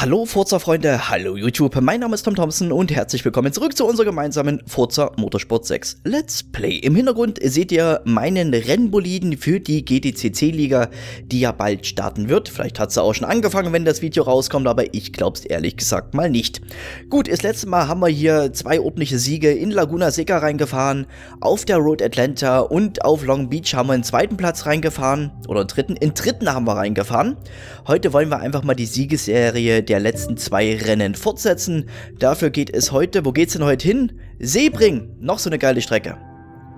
Hallo Forza-Freunde, hallo YouTube, mein Name ist Tom Thompson und herzlich willkommen zurück zu unserer gemeinsamen Forza Motorsport 6 Let's Play. Im Hintergrund seht ihr meinen Rennboliden für die GTCC-Liga, die ja bald starten wird. Vielleicht hat sie auch schon angefangen, wenn das Video rauskommt, aber ich glaub's ehrlich gesagt mal nicht. Gut, das letzte Mal haben wir hier zwei ordentliche Siege in Laguna Seca reingefahren, auf der Road Atlanta und auf Long Beach haben wir einen zweiten Platz reingefahren, oder einen dritten, haben wir reingefahren. Heute wollen wir einfach mal die Siegesserie der letzten zwei Rennen fortsetzen. Dafür geht es heute, wo geht's denn heute hin? Sebring, noch so eine geile Strecke.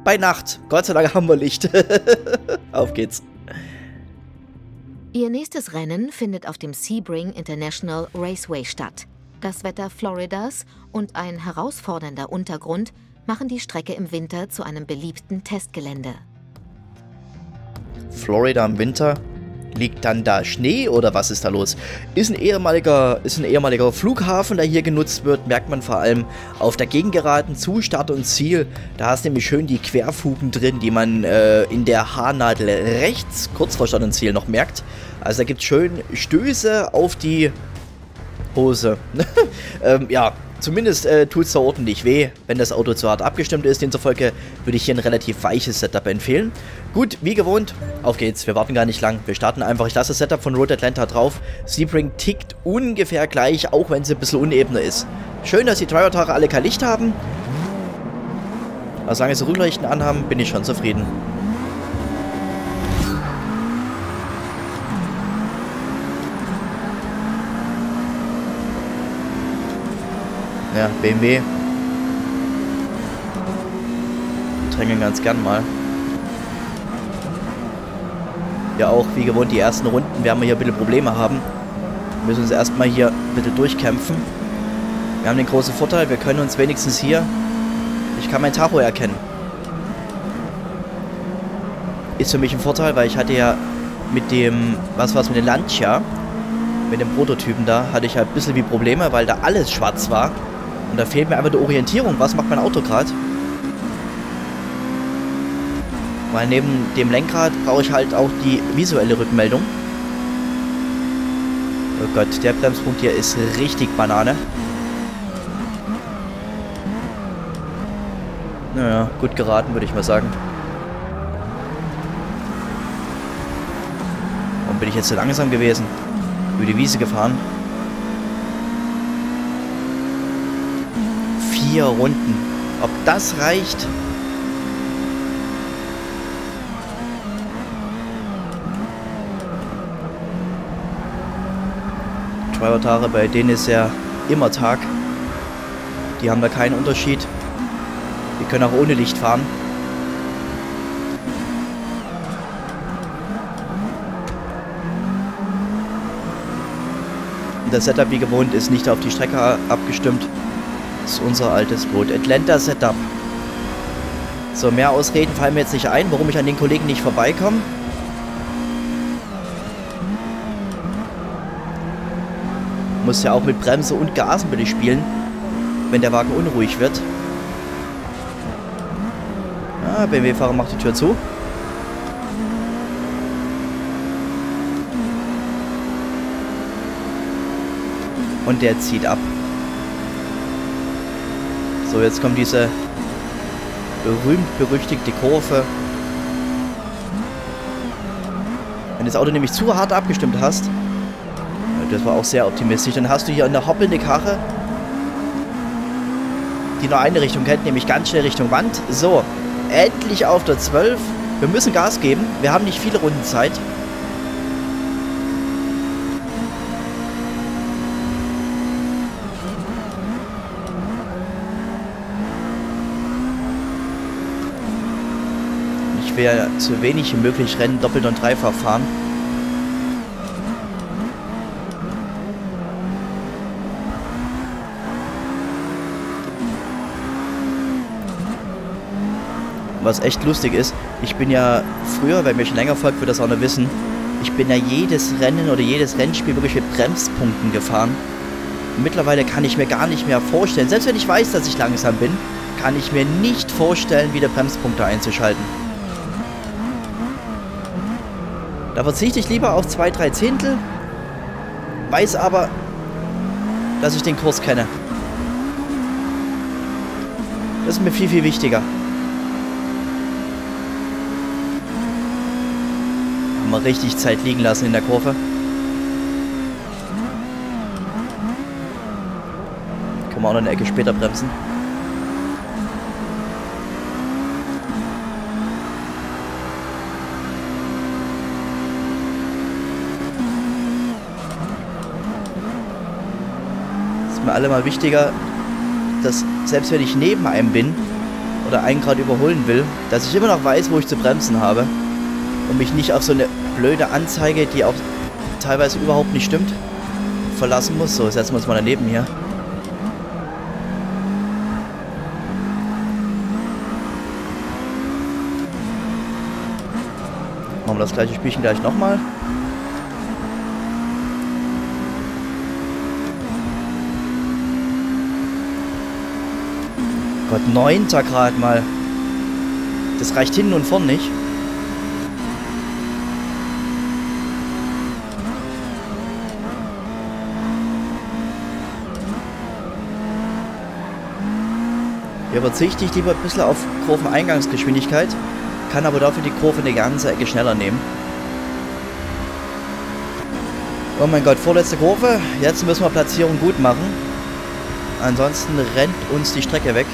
Bei Nacht, Gott sei Dank haben wir Licht. Auf geht's. Ihr nächstes Rennen findet auf dem Sebring International Raceway statt. Das Wetter Floridas und ein herausfordernder Untergrund machen die Strecke im Winter zu einem beliebten Testgelände. Florida im Winter? Liegt dann da Schnee oder was ist da los? Ist ein ehemaliger Flughafen, der hier genutzt wird, merkt man vor allem auf der Gegengeraden zu Start und Ziel. Da hast du nämlich schön die Querfugen drin, die man in der Haarnadel rechts, kurz vor Start und Ziel, noch merkt. Also da gibt es schön Stöße auf die Hose. Ja, zumindest tut es da ordentlich weh, wenn das Auto zu hart abgestimmt ist. Demzufolge würde ich hier ein relativ weiches Setup empfehlen. Gut, wie gewohnt, auf geht's. Wir warten gar nicht lang. Wir starten einfach. Ich lasse das Setup von Road Atlanta drauf. Sebring tickt ungefähr gleich, auch wenn es ein bisschen unebener ist. Schön, dass die Toyota alle kein Licht haben. Aber solange sie Rückleuchten anhaben, bin ich schon zufrieden. Ja, BMW. Drängeln ganz gern mal. Ja, auch wie gewohnt, die ersten Runden werden wir hier ein bisschen Probleme haben. Wir müssen uns erstmal hier ein bisschen durchkämpfen. Wir haben den großen Vorteil, wir können uns wenigstens hier... Ich kann mein Tacho erkennen. Ist für mich ein Vorteil, weil ich hatte ja mit dem... Was war's mit dem Lancia? Mit dem Prototypen da hatte ich halt ein bisschen wie Probleme, weil da alles schwarz war. Und da fehlt mir einfach die Orientierung. Was macht mein Auto gerade? Weil neben dem Lenkrad brauche ich halt auch die visuelle Rückmeldung. Oh Gott, der Bremspunkt hier ist richtig Banane. Naja, gut geraten, würde ich mal sagen. Warum bin ich jetzt so langsam gewesen? Über die Wiese gefahren. 4 Runden. Ob das reicht? Toyota, bei denen ist ja immer Tag. Die haben da keinen Unterschied. Die können auch ohne Licht fahren. Das Setup wie gewohnt ist nicht auf die Strecke abgestimmt. Das ist unser altes Road Atlanta Setup. So, mehr Ausreden fallen mir jetzt nicht ein, warum ich an den Kollegen nicht vorbeikomme. Muss ja auch mit Bremse und Gasen bitte spielen, wenn der Wagen unruhig wird. Ah, BMW-Fahrer macht die Tür zu. Und der zieht ab. So, jetzt kommt diese berühmt-berüchtigte Kurve. Wenn das Auto nämlich zu hart abgestimmt hast, das war auch sehr optimistisch, dann hast du hier eine hoppelnde Karre, die nur eine Richtung kennt, nämlich ganz schnell Richtung Wand. So, endlich auf der 12. Wir müssen Gas geben. Wir haben nicht viele Runden Zeit. Ich will ja so wenig wie möglich Rennen doppelt und dreifach fahren. Was echt lustig ist, ich bin ja früher, wer mir schon länger folgt, wird das auch noch wissen, ich bin ja jedes Rennen oder jedes Rennspiel wirklich mit Bremspunkten gefahren. Und mittlerweile kann ich mir gar nicht mehr vorstellen, selbst wenn ich weiß, dass ich langsam bin, kann ich mir nicht vorstellen, wieder Bremspunkte einzuschalten. Da verzichte ich lieber auf 2-3 Zehntel, weiß aber, dass ich den Kurs kenne. Das ist mir viel, viel wichtiger. Haben wir richtig Zeit liegen lassen in der Kurve. Können wir auch noch eine Ecke später bremsen. Ist mir allemal wichtiger, dass selbst wenn ich neben einem bin oder einen gerade überholen will, dass ich immer noch weiß, wo ich zu bremsen habe und mich nicht auf so eine blöde Anzeige, die auch teilweise überhaupt nicht stimmt, verlassen muss. So, setzen wir uns mal daneben hier. Machen wir das gleiche Spielchen gleich nochmal. Gott, 9. gerade mal. Das reicht hinten und vorn nicht. Hier verzichte ich lieber ein bisschen auf Kurveneingangsgeschwindigkeit, kann aber dafür die Kurve eine ganze Ecke schneller nehmen. Oh mein Gott, vorletzte Kurve. Jetzt müssen wir Platzierung gut machen. Ansonsten rennt uns die Strecke weg.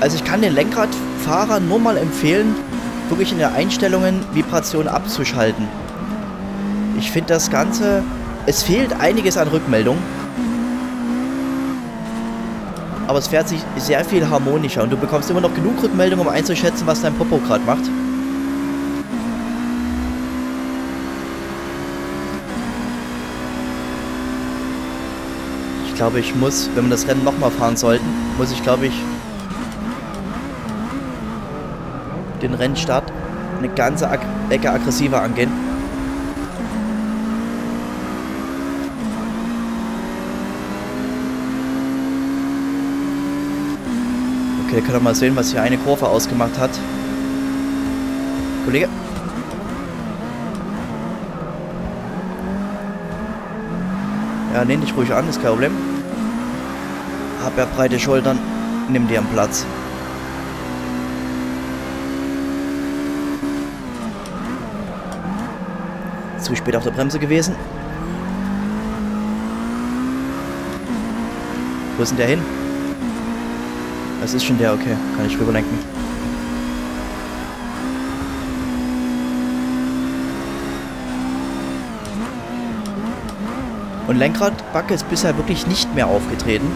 Also ich kann den Lenkradfahrer nur mal empfehlen, wirklich in der Einstellungen Vibration abzuschalten. Ich finde das Ganze, es fehlt einiges an Rückmeldung. Aber es fährt sich sehr viel harmonischer und du bekommst immer noch genug Rückmeldung, um einzuschätzen, was dein Popo gerade macht. Ich glaube, ich muss, wenn wir das Rennen nochmal fahren sollten, muss ich, glaube ich, den Rennstart eine ganze Ecke aggressiver angehen. Okay, können wir mal sehen, was hier eine Kurve ausgemacht hat. Kollege. Ja, lehn dich ruhig an, ist kein Problem. Hab ja breite Schultern, nimm dir einen Platz. Zu spät auf der Bremse gewesen. Wo ist denn der hin? Das ist schon der, okay. Kann ich rüberlenken. Und Lenkradbacke ist bisher wirklich nicht mehr aufgetreten.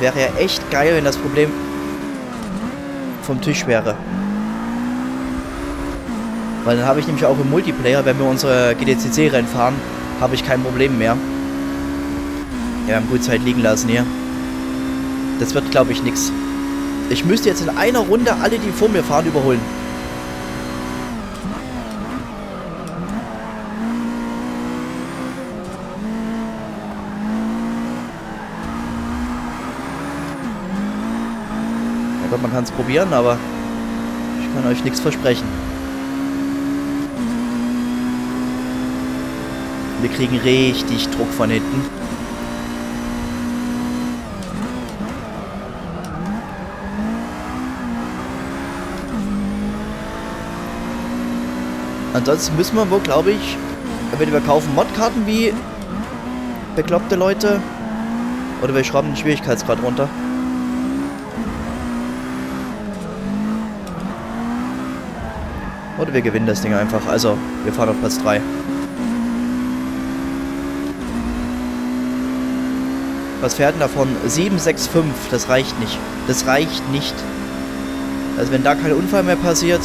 Wäre ja echt geil, wenn das Problem vom Tisch wäre. Weil dann habe ich nämlich auch im Multiplayer, wenn wir unsere GTCC-Rennen fahren, habe ich kein Problem mehr. Ja, wir haben gut Zeit liegen lassen hier. Das wird, glaube ich, nichts. Ich müsste jetzt in einer Runde alle, die vor mir fahren, überholen. Ja Gott, man kann es probieren, aber ich kann euch nichts versprechen. Wir kriegen richtig Druck von hinten. Ansonsten müssen wir wohl, glaube ich, entweder wir kaufen Modkarten wie bekloppte Leute oder wir schrauben den Schwierigkeitsgrad runter. Oder wir gewinnen das Ding einfach. Also, wir fahren auf Platz 3. Was fährt denn davon? 7,65. Das reicht nicht. Das reicht nicht. Also, wenn da kein Unfall mehr passiert...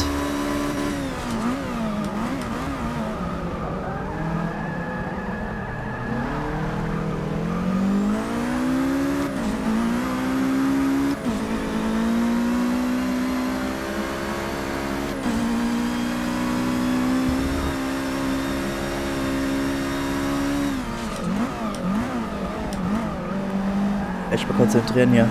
Echt mal konzentrieren hier.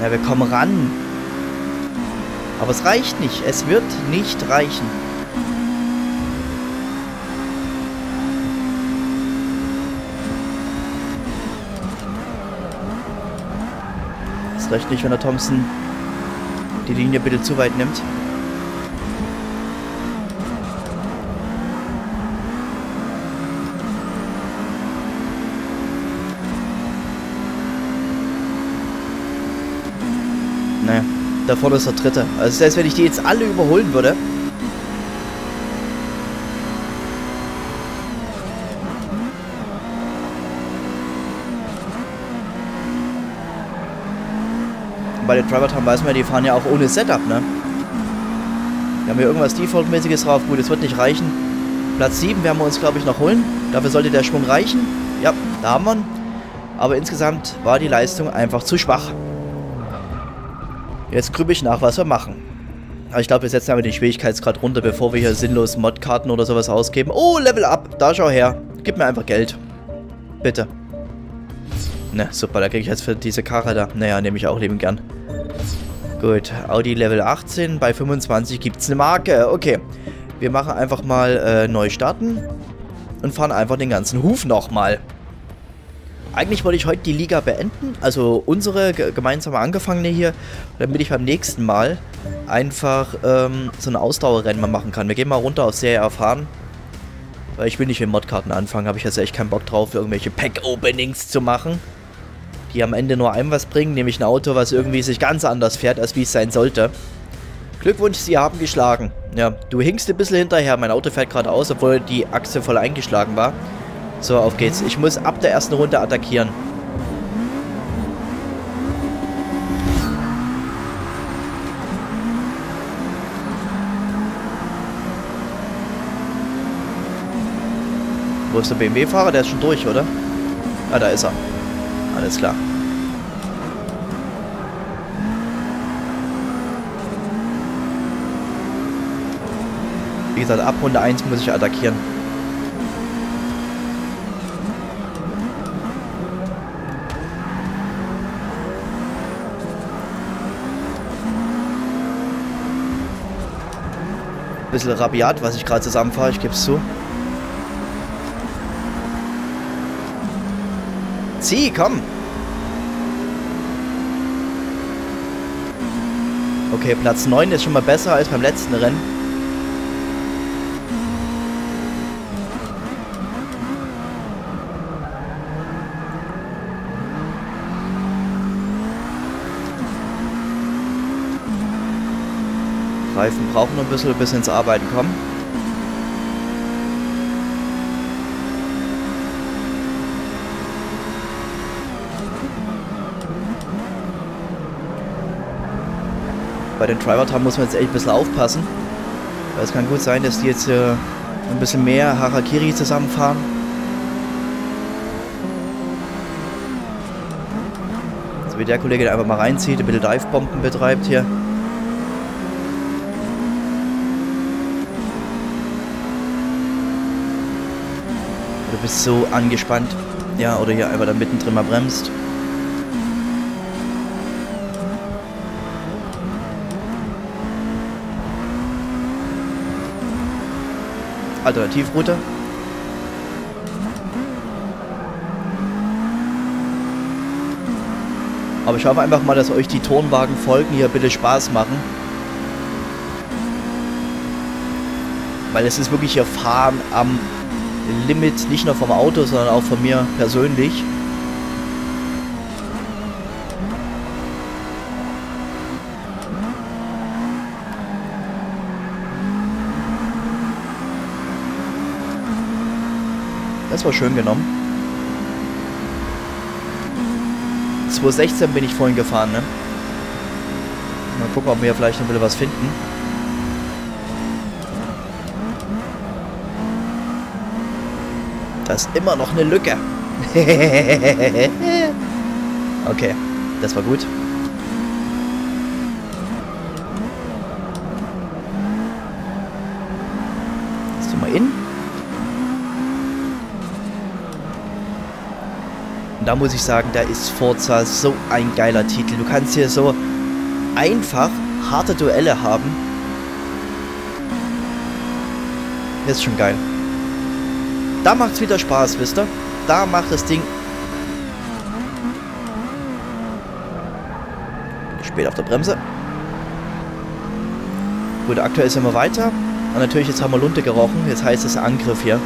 Na, wir kommen ran. Aber es reicht nicht. Es wird nicht reichen. Es reicht nicht, wenn der Thompson die Linie ein bisschen zu weit nimmt. Naja, da vorne ist der dritte. Also selbst wenn ich die jetzt alle überholen würde. Bei den Driver-Town weiß man, die fahren ja auch ohne Setup, ne? Wir haben hier irgendwas Default-mäßiges drauf. Gut, es wird nicht reichen. Platz 7 werden wir uns, glaube ich, noch holen. Dafür sollte der Schwung reichen. Ja, da haben wir ihn. Aber insgesamt war die Leistung einfach zu schwach. Jetzt grübe ich nach, was wir machen. Aber ich glaube, wir setzen aber den Schwierigkeitsgrad runter, bevor wir hier sinnlos Modkarten oder sowas ausgeben. Oh, Level Up. Da schau her. Gib mir einfach Geld. Bitte. Na, super. Da kriege ich jetzt für diese Karre da. Naja, nehme ich auch lieben gern. Gut. Audi Level 18. Bei 25 gibt es eine Marke. Okay. Wir machen einfach mal neu starten. Und fahren einfach den ganzen Hof nochmal. Eigentlich wollte ich heute die Liga beenden, also unsere gemeinsame angefangene hier, damit ich beim nächsten Mal einfach so ein Ausdauerrennen mal machen kann. Wir gehen mal runter auf Serie erfahren, weil ich will nicht mit Modkarten anfangen, habe ich jetzt echt keinen Bock drauf, irgendwelche Pack-Openings zu machen, die am Ende nur einem was bringen, nämlich ein Auto, was irgendwie sich ganz anders fährt, als wie es sein sollte. Glückwunsch, Sie haben geschlagen. Ja, du hinkst ein bisschen hinterher, mein Auto fährt gerade aus, obwohl die Achse voll eingeschlagen war. So, auf geht's. Ich muss ab der ersten Runde attackieren. Wo ist der BMW-Fahrer? Der ist schon durch, oder? Ah, da ist er. Alles klar. Wie gesagt, ab Runde 1 muss ich attackieren. Bisschen rabiat, was ich gerade zusammenfahre, ich gebe es zu. Zieh, komm! Okay, Platz 9 ist schon mal besser als beim letzten Rennen. Reifen brauchen noch ein bisschen, bis ins Arbeiten kommen. Bei den Driver-Town muss man jetzt echt ein bisschen aufpassen. Weil es kann gut sein, dass die jetzt ein bisschen mehr Harakiri zusammenfahren. Also wie der Kollege, der einfach mal reinzieht, ein bisschen Dive-Bomben betreibt hier. Bist so angespannt. Ja, oder hier einfach da mittendrin mal bremst. Alternativroute. Aber ich hoffe einfach mal, dass euch die Turnwagenfolgen hier bitte Spaß machen. Weil es ist wirklich hier Fahren am Limit, nicht nur vom Auto, sondern auch von mir persönlich. Das war schön genommen. 2016 bin ich vorhin gefahren, ne? Mal gucken, ob wir vielleicht noch ein bisschen was finden. Da ist immer noch eine Lücke. Okay, das war gut. Jetzt tun wir in. Und da muss ich sagen, da ist Forza so ein geiler Titel. Du kannst hier so einfach harte Duelle haben. Das ist schon geil. Da macht es wieder Spaß, wisst ihr? Da macht das Ding... Spät auf der Bremse. Gut, aktuell sind wir weiter. Und natürlich, jetzt haben wir Lunte gerochen. Jetzt heißt es Angriff hier.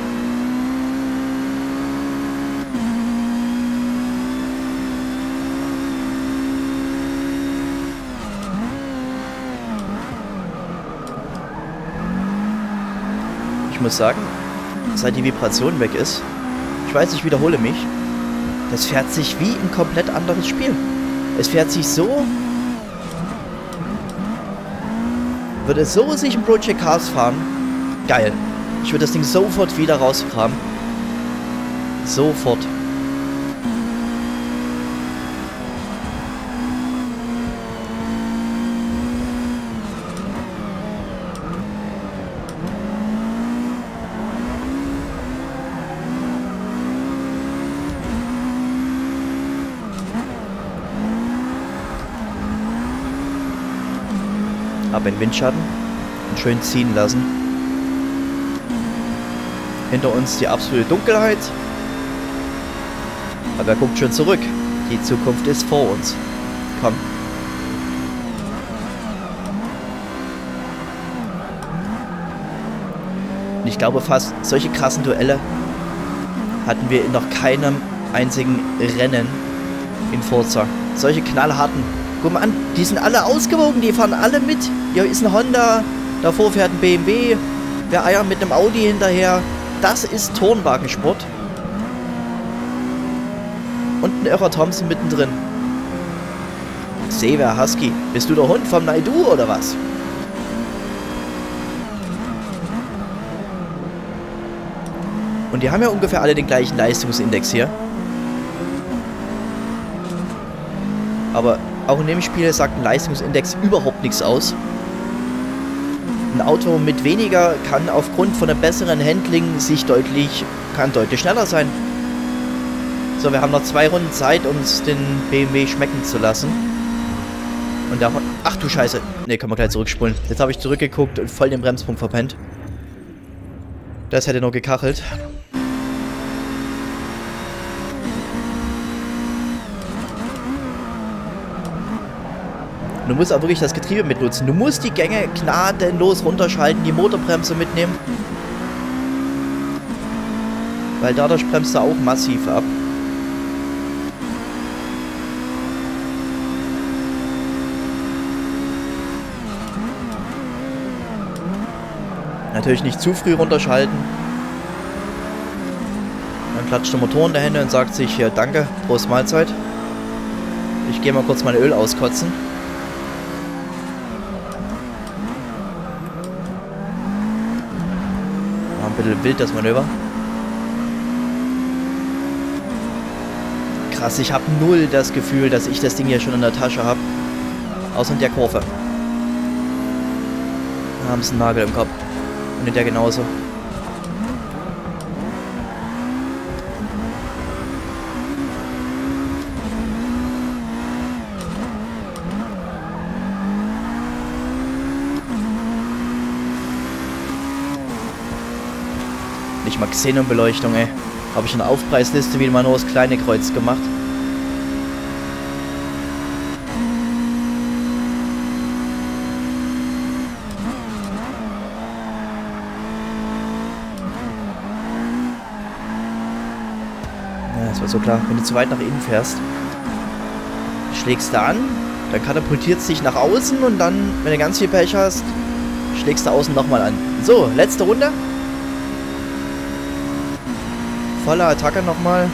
Ich muss sagen, seit die Vibration weg ist, ich weiß, ich wiederhole mich, das fährt sich wie ein komplett anderes Spiel. Es fährt sich so... Würde so sich im Project Cars fahren, geil. Ich würde das Ding sofort wieder rausgraben. Sofort. Einen Windschatten und schön ziehen lassen. Hinter uns die absolute Dunkelheit. Aber er guckt schon zurück. Die Zukunft ist vor uns. Komm. Und ich glaube fast, solche krassen Duelle hatten wir in noch keinem einzigen Rennen in Forza. Solche knallharten. Guck mal an, die sind alle ausgewogen, die fahren alle mit. Hier ist ein Honda, davor fährt ein BMW, wir eiern mit einem Audi hinterher. Das ist Turnwagensport. Und ein irrer Thompson mittendrin. Sever Husky, bist du der Hund vom Naidu oder was? Und die haben ja ungefähr alle den gleichen Leistungsindex hier. Aber... auch in dem Spiel sagt ein Leistungsindex überhaupt nichts aus. Ein Auto mit weniger kann aufgrund von einem besseren Handling deutlich schneller sein. So, wir haben noch 2 Runden Zeit, uns den BMW schmecken zu lassen. Und davon... Ach du Scheiße! Ne, kann man gleich zurückspulen. Jetzt habe ich zurückgeguckt und voll den Bremspunkt verpennt. Das hätte noch gekachelt. Du musst auch wirklich das Getriebe mitnutzen. Du musst die Gänge gnadenlos runterschalten, die Motorbremse mitnehmen. Weil dadurch bremst du auch massiv ab. Natürlich nicht zu früh runterschalten. Dann klatscht der Motor in der Hände und sagt sich, ja, danke, Prost Mahlzeit. Ich gehe mal kurz mein Öl auskotzen. Ein bisschen wild das Manöver. Krass, ich habe null das Gefühl, dass ich das Ding hier schon in der Tasche habe. Außer in der Kurve. Da haben sie einen Nagel im Kopf. Und in der genauso. Nicht mal Xenonbeleuchtung, ey. Habe ich in der Aufpreisliste wieder mal nur das kleine Kreuz gemacht. Ja, das war so klar. Wenn du zu weit nach innen fährst, schlägst du an, dann katapultiert es dich nach außen und dann, wenn du ganz viel Pech hast, schlägst du außen nochmal an. So, letzte Runde. Voller Attacke nochmal.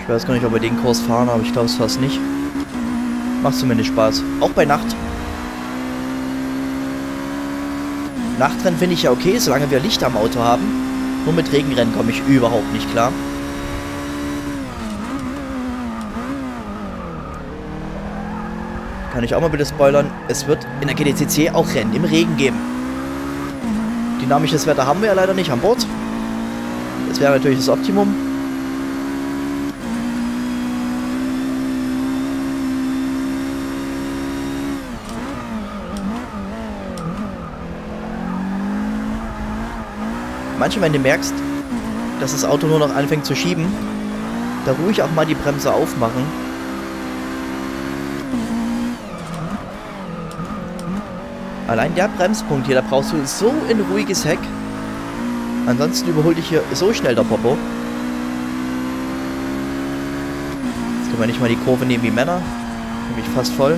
Ich weiß gar nicht, ob wir den Kurs fahren, aber ich glaube es fast nicht. Macht zumindest Spaß. Auch bei Nacht. Nachtrennen finde ich ja okay, solange wir Licht am Auto haben. Nur mit Regenrennen komme ich überhaupt nicht klar. Kann ich auch mal bitte spoilern, es wird in der GTCC auch Rennen im Regen geben. Dynamisches Wetter haben wir ja leider nicht an Bord. Das wäre natürlich das Optimum. Manchmal, wenn du merkst, dass das Auto nur noch anfängt zu schieben, da ruhig auch mal die Bremse aufmachen. Allein der Bremspunkt hier, da brauchst du so ein ruhiges Heck. Ansonsten überholt dich hier so schnell der Popo. Jetzt können wir nicht mal die Kurve nehmen wie Männer. Nämlich fast voll.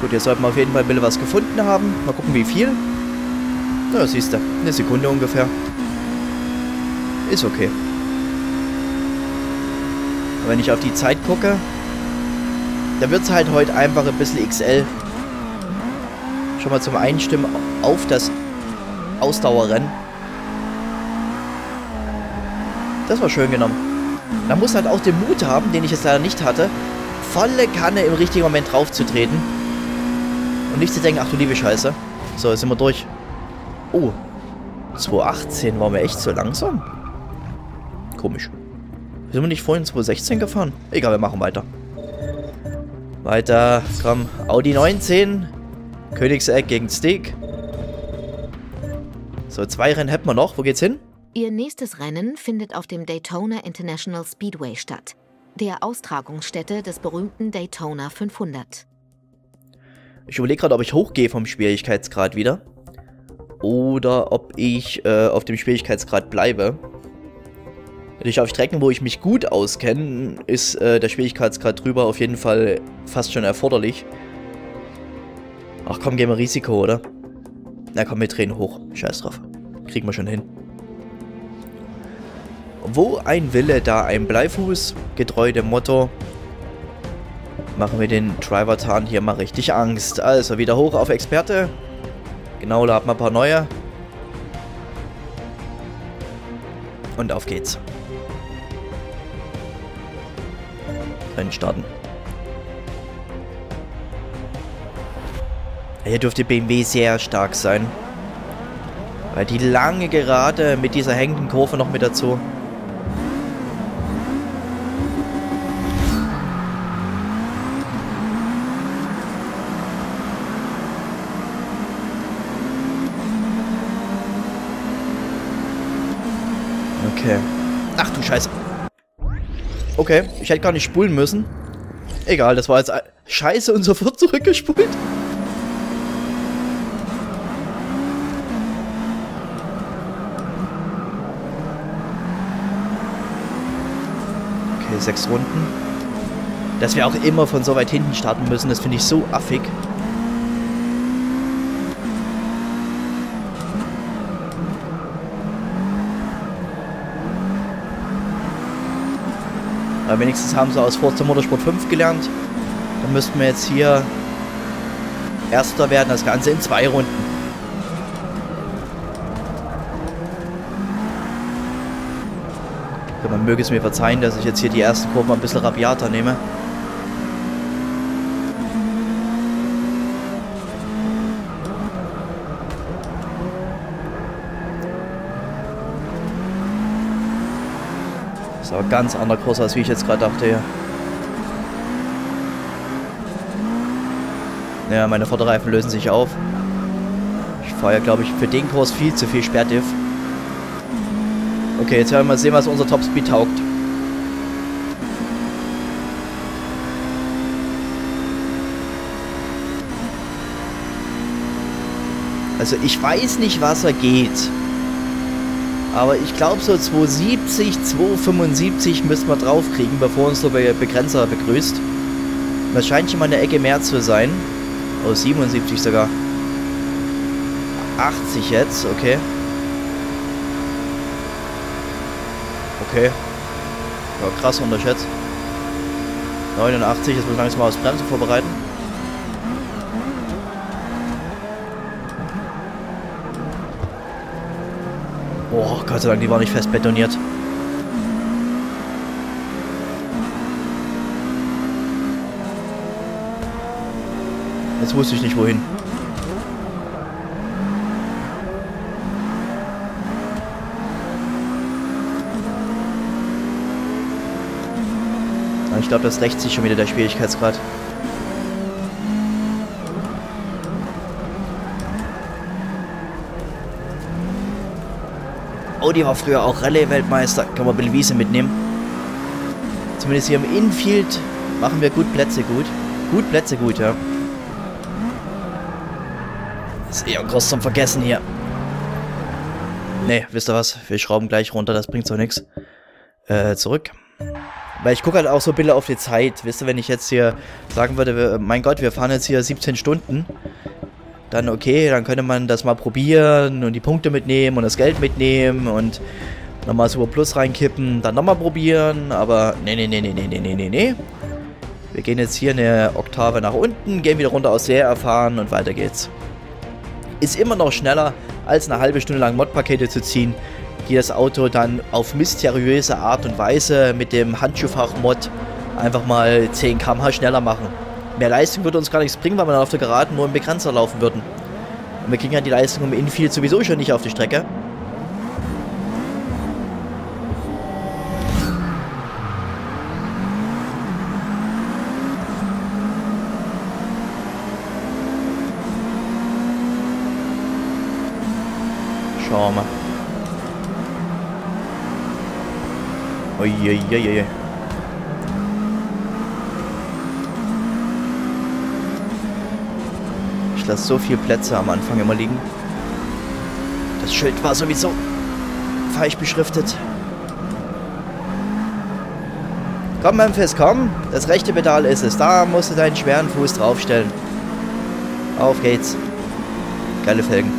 Gut, jetzt sollten wir auf jeden Fall ein bisschen was gefunden haben. Mal gucken, wie viel. Na, siehst du, eine Sekunde ungefähr. Ist okay. Aber wenn ich auf die Zeit gucke, dann wird es halt heute einfach ein bisschen XL. Schon mal zum Einstimmen auf das Ausdauerrennen. Das war schön genommen. Man muss halt auch den Mut haben, den ich jetzt leider nicht hatte, volle Kanne im richtigen Moment draufzutreten. Und nicht zu denken, ach du liebe Scheiße. So, jetzt sind wir durch. Oh, 218 waren wir echt so langsam? Komisch. Sind wir nicht vorhin 216 gefahren? Egal, wir machen weiter. Weiter, komm. Audi 19. Königseck gegen Steak. So, 2 Rennen hätten wir noch. Wo geht's hin? Ihr nächstes Rennen findet auf dem Daytona International Speedway statt. Der Austragungsstätte des berühmten Daytona 500. Ich überlege gerade, ob ich hochgehe vom Schwierigkeitsgrad wieder. Oder ob ich auf dem Schwierigkeitsgrad bleibe. Natürlich auf Strecken, wo ich mich gut auskenne, ist der Schwierigkeitsgrad drüber auf jeden Fall fast schon erforderlich. Ach komm, gehen wir Risiko, oder? Na komm, wir drehen hoch. Scheiß drauf. Kriegen wir schon hin. Wo ein Wille, da ein Bleifuß. Getreu dem Motto. Machen wir den Driver-Tarn hier mal richtig Angst. Also, wieder hoch auf Experte. Genau, da haben wir ein paar neue. Und auf geht's. Rennen starten. Hier dürfte BMW sehr stark sein. Weil die lange Gerade mit dieser hängenden Kurve noch mit dazu... Okay. Ach du Scheiße. Okay, ich hätte gar nicht spulen müssen. Egal, das war jetzt Scheiße und sofort zurückgespult. Okay, 6 Runden. Dass wir auch immer von so weit hinten starten müssen, das finde ich so affig. Aber wenigstens haben sie aus Forza Motorsport 5 gelernt. Dann müssten wir jetzt hier Erster werden, das Ganze in 2 Runden. Man möge es mir verzeihen, dass ich jetzt hier die ersten Kurven ein bisschen rabiater nehme. Ganz anderer Kurs, als wie ich jetzt gerade dachte. Ja. Ja, meine Vorderreifen lösen sich auf. Ich fahre ja, glaube ich, für den Kurs viel zu viel Sperrdiff. Okay, jetzt werden wir mal sehen, was unser Topspeed taugt. Also ich weiß nicht, was er geht. Aber ich glaube, so 270, 275 müssen wir draufkriegen, bevor uns der Begrenzer begrüßt. Das scheint schon mal eine Ecke mehr zu sein. Oh, 77 sogar. 80 jetzt, okay. Okay. War krass unterschätzt. 89, jetzt muss ich langsam mal aufs Bremsen vorbereiten. Oh, Gott sei Dank, die war nicht fest betoniert. Jetzt wusste ich nicht wohin. Ich glaube, das rächt sich schon wieder der Schwierigkeitsgrad. Audi war früher auch Rallye-Weltmeister. Kann man Belvise mitnehmen. Zumindest hier im Infield machen wir gut Plätze gut. Gut Plätze gut, ja. Das ist eher groß zum Vergessen hier. Ne, wisst ihr was? Wir schrauben gleich runter, das bringt so nichts. Zurück. Weil ich gucke halt auch so Bilder auf die Zeit. Wisst ihr, wenn ich jetzt hier sagen würde, mein Gott, wir fahren jetzt hier 17 Stunden, dann okay, dann könnte man das mal probieren und die Punkte mitnehmen und das Geld mitnehmen und nochmal Super Plus reinkippen, dann nochmal probieren, aber nee. Wir gehen jetzt hier eine Oktave nach unten, gehen wieder runter aus Serie erfahren und weiter geht's. Ist immer noch schneller, als eine halbe Stunde lang Modpakete zu ziehen, die das Auto dann auf mysteriöse Art und Weise mit dem Handschuhfach-Mod einfach mal 10 km/h schneller machen. Mehr Leistung würde uns gar nichts bringen, weil wir dann auf der Geraden nur im Begrenzer laufen würden. Und wir kriegen ja die Leistung im Infield sowieso schon nicht auf die Strecke. Schauen wir mal. Uiuiuiui. Ich lasse so viele Plätze am Anfang immer liegen. Das Schild war sowieso falsch beschriftet. Komm, Memphis, komm. Das rechte Pedal ist es. Da musst du deinen schweren Fuß draufstellen. Auf geht's. Geile Felgen.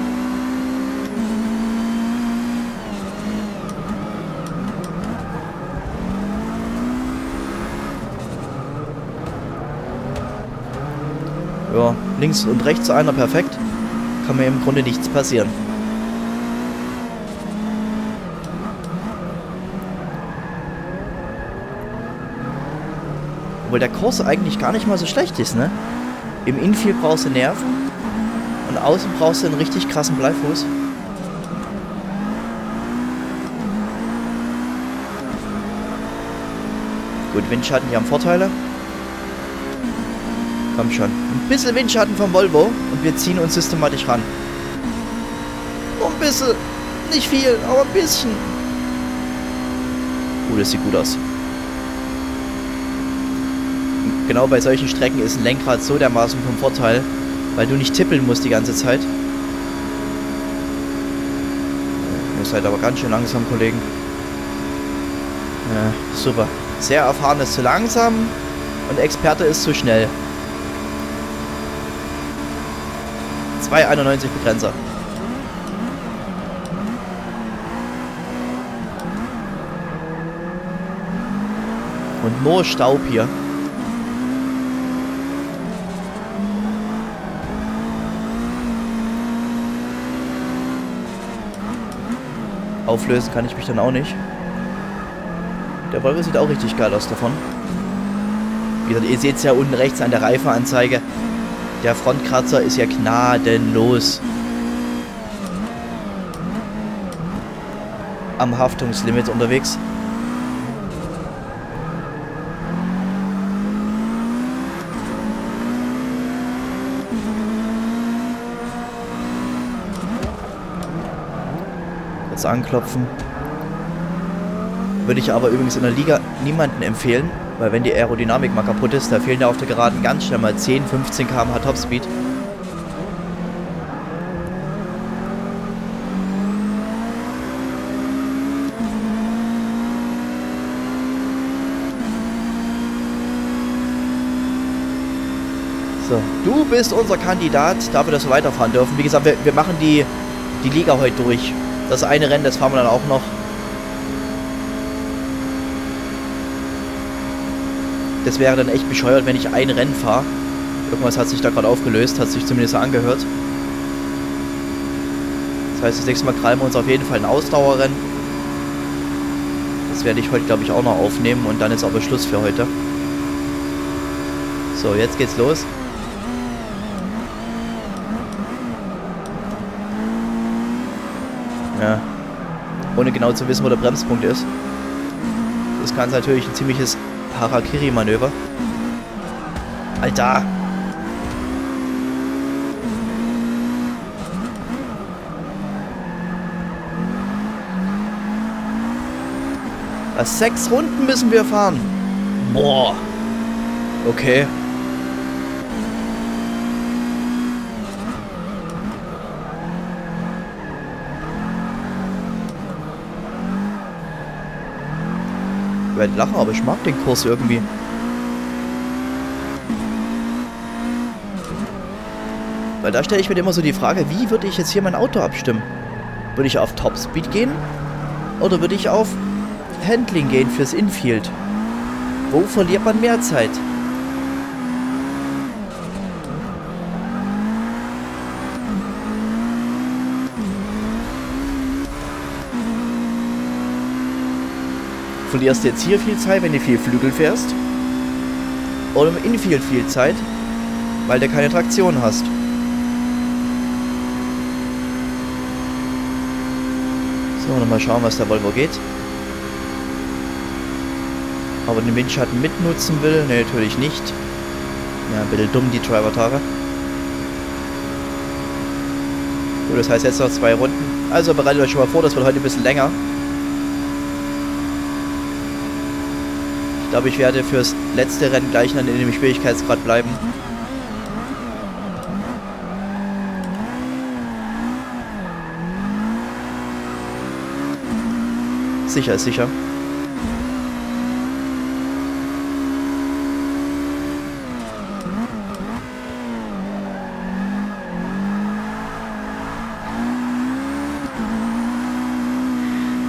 Ja, links und rechts einer perfekt. Kann mir im Grunde nichts passieren. Obwohl der Kurs eigentlich gar nicht mal so schlecht ist, ne? Im Infield brauchst du Nerven und außen brauchst du einen richtig krassen Bleifuß. Gut, Windschatten, die haben Vorteile. Komm schon. Ein bisschen Windschatten vom Volvo und wir ziehen uns systematisch ran. Nur ein bisschen. Nicht viel, aber ein bisschen. Das sieht gut aus. Genau bei solchen Strecken ist ein Lenkrad so dermaßen vom Vorteil, weil du nicht tippeln musst die ganze Zeit. Ihr seid aber ganz schön langsam, Kollegen. Ja, super. Sehr erfahren ist zu langsam und Experte ist zu schnell. 2,91 Begrenzer. Und nur Staub hier. Auflösen kann ich mich dann auch nicht. Der Volvo sieht auch richtig geil aus davon. Wie gesagt, ihr seht es ja unten rechts an der Reifenanzeige. Der Frontkratzer ist ja gnadenlos. Am Haftungslimit unterwegs. Kurz anklopfen. Würde ich aber übrigens in der Liga niemanden empfehlen. Weil wenn die Aerodynamik mal kaputt ist, da fehlen ja auf der Geraden ganz schnell mal 10, 15 km/h Topspeed. So, du bist unser Kandidat, da wir das weiterfahren dürfen. Wie gesagt, wir machen die die Liga heute durch. Das eine Rennen, das fahren wir dann auch noch. Das wäre dann echt bescheuert, wenn ich ein Rennen fahre. Irgendwas hat sich da gerade aufgelöst, hat sich zumindest angehört. Das heißt, das nächste Mal krallen wir uns auf jeden Fall ein Ausdauerrennen. Das werde ich heute, glaube ich, auch noch aufnehmen und dann ist aber Schluss für heute. So, jetzt geht's los. Ja. Ohne genau zu wissen, wo der Bremspunkt ist. Das kann natürlich ein ziemliches Harakiri-Manöver. Alter! Was, 6 Runden müssen wir fahren? Boah! Okay. Ich werde lachen, aber ich mag den Kurs irgendwie. Weil da stelle ich mir immer so die Frage, wie würde ich jetzt hier mein Auto abstimmen? Würde ich auf Topspeed gehen? Oder würde ich auf Handling gehen fürs Infield? Wo verliert man mehr Zeit? Verlierst du jetzt hier viel Zeit, wenn du viel Flügel fährst? Oder im Infield viel Zeit, weil du keine Traktion hast? So, nochmal schauen, was der Volvo geht. Aber den Windschatten mitnutzen will? Ne, natürlich nicht. Ja, ein bisschen dumm, die Driver-Tare. So, das heißt jetzt noch 2 Runden. Also bereitet euch schon mal vor, das wird heute ein bisschen länger. Ich glaube, ich werde fürs letzte Rennen gleich in dem Schwierigkeitsgrad bleiben. Sicher ist sicher.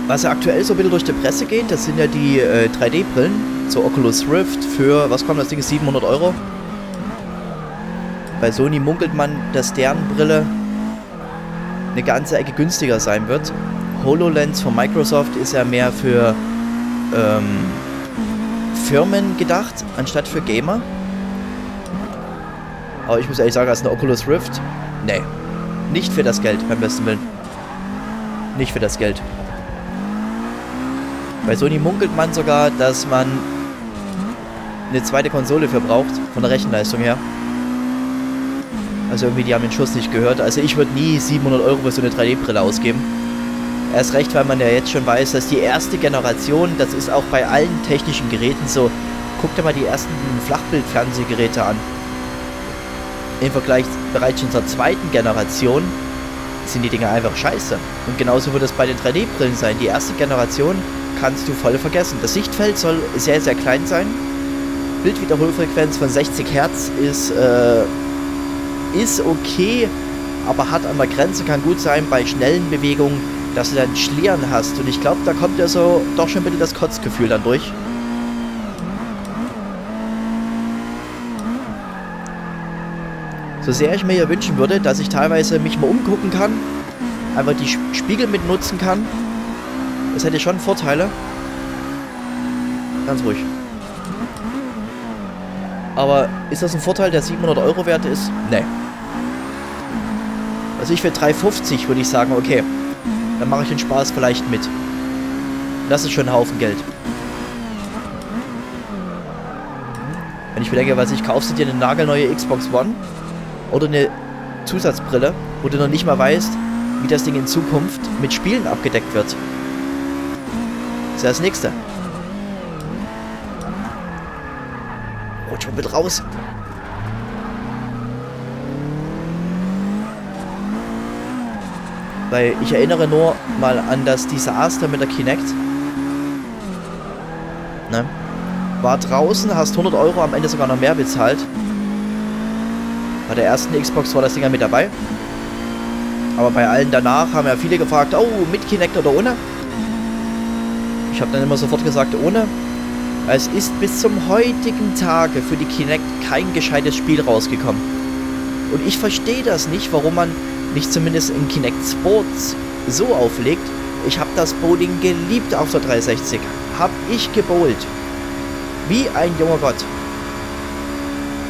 Was ja aktuell so ein bisschen durch die Presse geht, das sind ja die 3D-Brillen zur Oculus Rift für, was kommt das Ding, 700 Euro. Bei Sony munkelt man, dass deren Brille eine ganze Ecke günstiger sein wird. HoloLens von Microsoft ist ja mehr für Firmen gedacht, anstatt für Gamer. Aber ich muss ehrlich sagen, als eine Oculus Rift, nee, nicht für das Geld, beim besten Willen. Nicht für das Geld. Bei Sony munkelt man sogar, dass man eine zweite Konsole für braucht, von der Rechenleistung her. Also irgendwie, die haben den Schuss nicht gehört. Also ich würde nie 700 Euro für so eine 3D-Brille ausgeben. Erst recht, weil man ja jetzt schon weiß, dass die erste Generation, das ist auch bei allen technischen Geräten so, guckt dir mal die ersten Flachbildfernsehgeräte an. Im Vergleich bereits schon zur zweiten Generation sind die Dinger einfach scheiße. Und genauso wird es bei den 3D-Brillen sein. Die erste Generation kannst du voll vergessen. Das Sichtfeld soll sehr, sehr klein sein. Bildwiederholfrequenz von 60 Hertz ist okay, aber hart an der Grenze. Kann gut sein bei schnellen Bewegungen, dass du dann Schlieren hast. Und ich glaube, da kommt ja so doch schon ein bisschen das Kotzgefühl dann durch. So sehr ich mir ja wünschen würde, dass ich teilweise mich mal umgucken kann, einfach die Spiegel mit nutzen kann. Das hätte schon Vorteile. Ganz ruhig. Aber ist das ein Vorteil, der 700 Euro wert ist? Nee. Also ich für 3,50 würde ich sagen, okay, dann mache ich den Spaß vielleicht mit. Das ist schon ein Haufen Geld. Wenn ich mir denke, was ich kaufst du dir eine nagelneue Xbox One oder eine Zusatzbrille, wo du noch nicht mal weißt, wie das Ding in Zukunft mit Spielen abgedeckt wird. Das ist das nächste. Rutsch mal mit raus. Weil ich erinnere nur mal an das Desaster mit der Kinect. Ne? War draußen, hast 100 Euro, am Ende sogar noch mehr bezahlt. Bei der ersten Xbox war das Ding ja mit dabei. Aber bei allen danach haben ja viele gefragt, oh, mit Kinect oder ohne? Ich habe dann immer sofort gesagt, ohne. Es ist bis zum heutigen Tage für die Kinect kein gescheites Spiel rausgekommen. Und ich verstehe das nicht, warum man nicht zumindest in Kinect Sports so auflegt. Ich habe das Bowling geliebt auf der 360. Hab ich gebowlt. Wie ein junger Gott.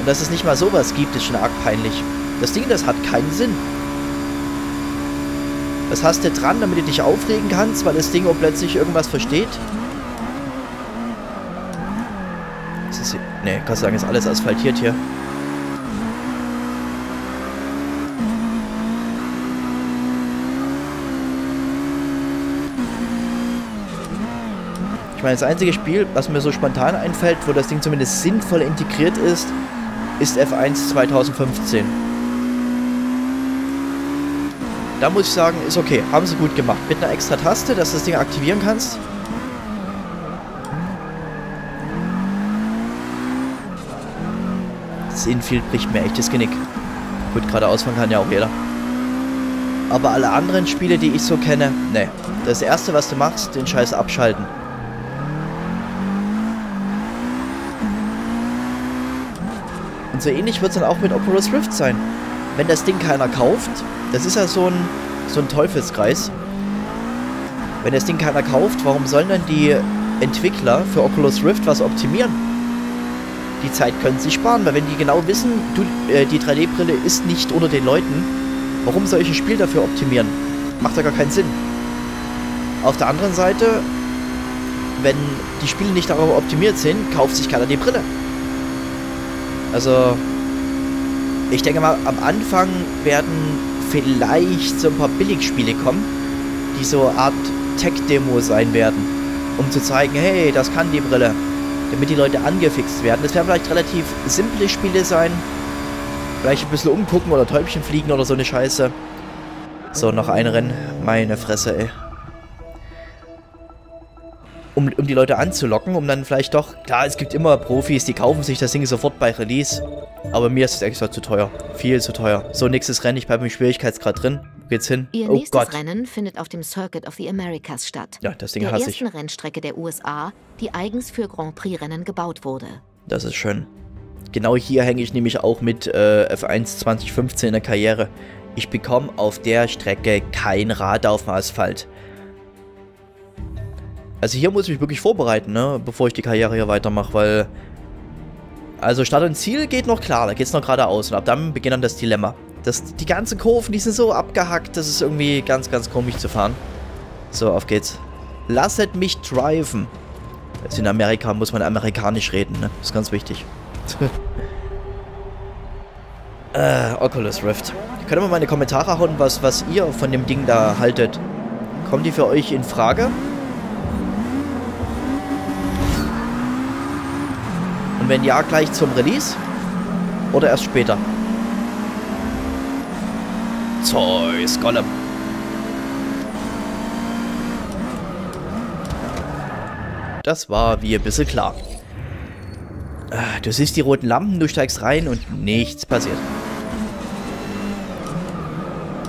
Und dass es nicht mal sowas gibt, ist schon arg peinlich. Das Ding, das hat keinen Sinn. Das hast du dran, damit du dich aufregen kannst, weil das Ding auch plötzlich irgendwas versteht. Das ist, ne, kannst du sagen, ist alles asphaltiert hier. Ich meine, das einzige Spiel, was mir so spontan einfällt, wo das Ding zumindest sinnvoll integriert ist, ist F1 2015. Da muss ich sagen, ist okay, haben sie gut gemacht. Mit einer extra Taste, dass du das Ding aktivieren kannst. Das Infield bricht mir echtes Genick. Gut, geradeaus fahren kann ja auch jeder. Aber alle anderen Spiele, die ich so kenne, ne. Das erste, was du machst, den Scheiß abschalten. Und so ähnlich wird es dann auch mit Oculus Rift sein. Wenn das Ding keiner kauft, das ist ja so ein Teufelskreis. Wenn das Ding keiner kauft, warum sollen dann die Entwickler für Oculus Rift was optimieren? Die Zeit können sie sparen, weil wenn die genau wissen, die 3D-Brille ist nicht unter den Leuten, warum soll ich ein Spiel dafür optimieren? Macht ja gar keinen Sinn. Auf der anderen Seite, wenn die Spiele nicht darauf optimiert sind, kauft sich keiner die Brille. Also, ich denke mal, am Anfang werden vielleicht so ein paar Billigspiele kommen, die so eine Art Tech-Demo sein werden, um zu zeigen, hey, das kann die Brille, damit die Leute angefixt werden. Das werden vielleicht relativ simple Spiele sein, vielleicht ein bisschen umgucken oder Täubchen fliegen oder so eine Scheiße. So, noch ein Rennen, meine Fresse, ey. Um die Leute anzulocken, um dann vielleicht doch... Klar, es gibt immer Profis, die kaufen sich das Ding sofort bei Release. Aber mir ist es extra zu teuer. Viel zu teuer. So, nächstes Rennen. Ich bleibe im Schwierigkeitsgrad drin. Wo geht's hin? Ihr nächstes Rennen findet auf dem Circuit of the Americas statt. Ja, das Ding hasse ich. Der ersten Rennstrecke der USA, die eigens für Grand Prix-Rennen gebaut wurde. Das ist schön. Genau hier hänge ich nämlich auch mit F1 2015 in der Karriere. Ich bekomme auf der Strecke kein Rad auf dem Asphalt. Also hier muss ich mich wirklich vorbereiten, ne, bevor ich die Karriere hier weitermache, weil... Also Start und Ziel geht noch klar, da geht's noch geradeaus und ab dann beginnt dann das Dilemma. Die ganzen Kurven, die sind so abgehackt, das ist irgendwie ganz, ganz komisch zu fahren. So, auf geht's. Lasset mich driven. Also in Amerika muss man amerikanisch reden, ne, ist ganz wichtig. Oculus Rift. Könnt ihr mal meine Kommentare hauen, was ihr von dem Ding da haltet? Kommen die für euch in Frage? Und wenn ja, gleich zum Release? Oder erst später? Zeus Golem. Das war wie ein bisschen klar. Du siehst die roten Lampen, du steigst rein und nichts passiert.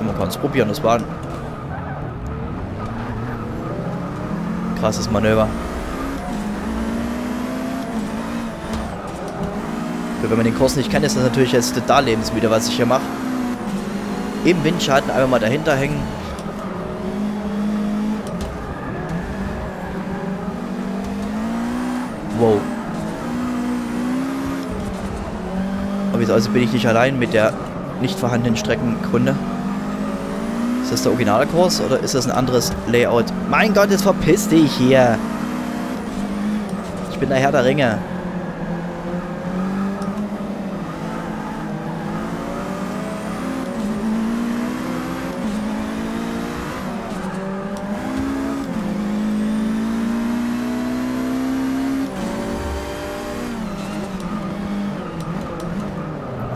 Man kann es probieren, das war ein krasses Manöver. Wenn man den Kurs nicht kennt, ist das natürlich jetzt total lebensmüde, was ich hier mache. Im Windschatten einfach mal dahinter hängen. Wow. Aber wieso also bin ich nicht allein mit der nicht vorhandenen Streckenkunde? Ist das der Originalkurs oder ist das ein anderes Layout? Mein Gott, jetzt verpiss dich hier. Ich bin der Herr der Ringe.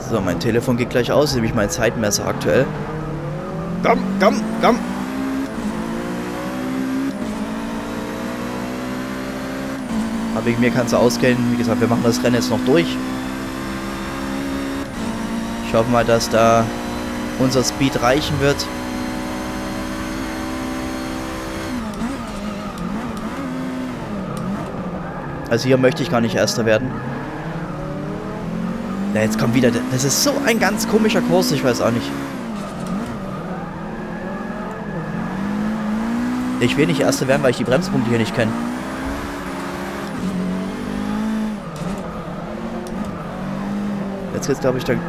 So, mein Telefon geht gleich aus, ist nämlich mein Zeitmesser aktuell. Komm, komm, komm! Aber wegen mir kannst du ausgehen. Wie gesagt, wir machen das Rennen jetzt noch durch. Ich hoffe mal, dass da unser Speed reichen wird. Also hier möchte ich gar nicht Erster werden. Ja, jetzt kommt wieder... Das ist so ein ganz komischer Kurs, ich weiß auch nicht. Ich will nicht Erster werden, weil ich die Bremspunkte hier nicht kenne. Jetzt geht's, glaube ich, dann...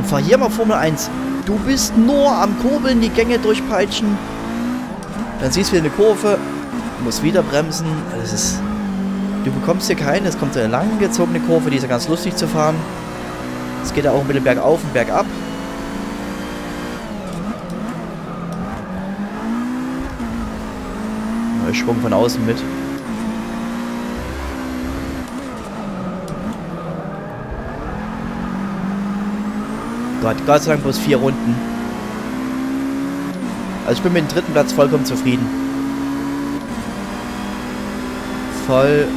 Und fahr hier mal Formel 1. Du bist nur am Kurbeln, die Gänge durchpeitschen. Dann siehst du wieder eine Kurve. Du musst wieder bremsen. Das ist... Du bekommst hier keinen, es kommt eine langgezogene Kurve, die ist ja ganz lustig zu fahren. Es geht ja auch ein bisschen bergauf und bergab. Schwung von außen mit. Gott, Gott sei Dank bloß 4 Runden. Also ich bin mit dem dritten Platz vollkommen zufrieden. Vollkommen.